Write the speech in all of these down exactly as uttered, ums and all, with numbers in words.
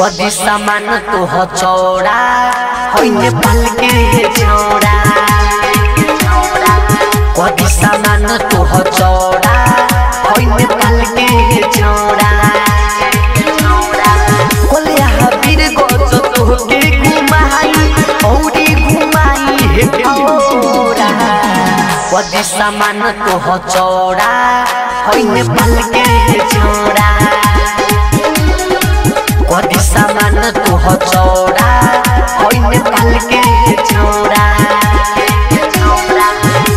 बड़ी सामान तो हो चौड़ा होइने बाल के चौड़ा बड़ी सामान तो हो चौड़ा होइने बाल के चौड़ा कोलिया हबीर को तो तोके घुमाई औरी घुमाई हे औरा बड़ी सामान तो हो चौड़ा होइने बाल के चौड़ा बड़ी सामान तो हो चौड़ा होइने बाल के चौड़ा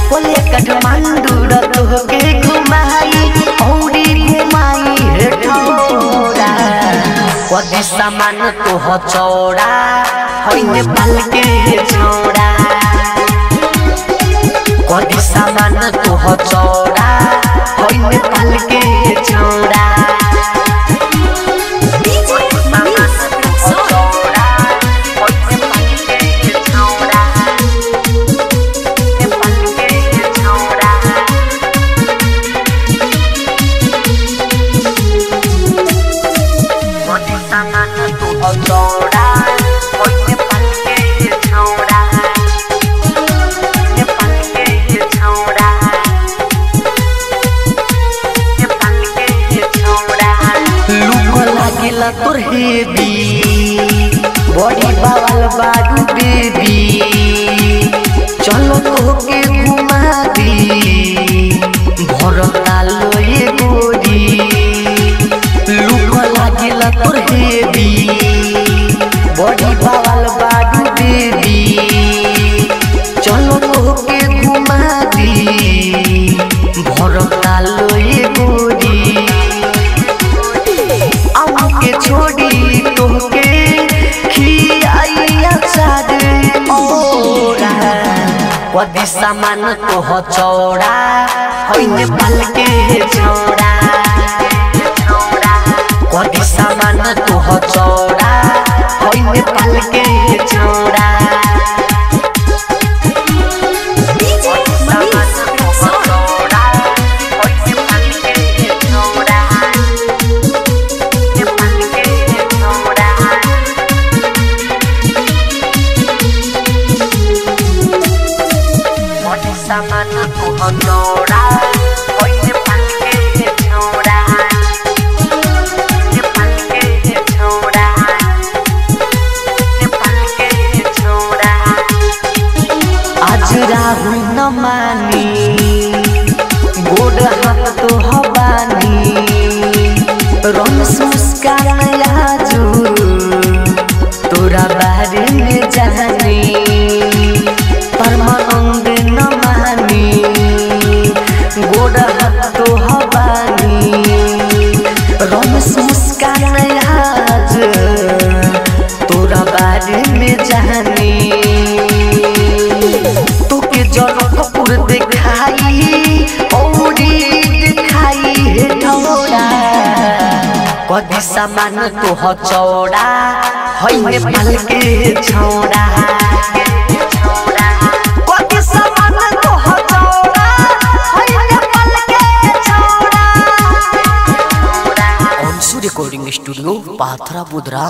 बोले काठमांडू तो होके घुमाई औरी घुमाई हे औरा बड़ी सामान तो हो चौड़ा होइने बाल के चौड़ा बड़ी सामान तो हो चौड़ा होइने बाल के चौड़ा तोर हेबी बड़ी बावल बाडू बेबी चलो तोके घुमा दी भरता लोए गोरी लुक लागेला तोर हेबी बड़ी बावल बाडू बेबी चलो तोके घुमा दी भरता लोए गोरी छोड़ी तोके खियाई अचार औरा बड़ी सामान तो हो चौड़ा होइने बाल के चौड़ा बड़ी सामान तो हो चौड़ा होइने बाल के चौड़ा राहुल न मानी गोड़ हाथ तो हवानी रोमस मुस्कान आजू तोरा बारे में जानी परमानंद न मानी गोड़ हाथ तो हवानी रोमस मुस्कान आजू तोरा बारे में जानी दिखाई औरी दिखाई हे ठौरा बड़ी सामान तो हो चौड़ा होइने बाल के चौड़ा बड़ी सामान तो हो चौड़ा होइने बाल के चौड़ा अंशु रिकॉर्डिंग स्टूडियो पाथरा बुधरा।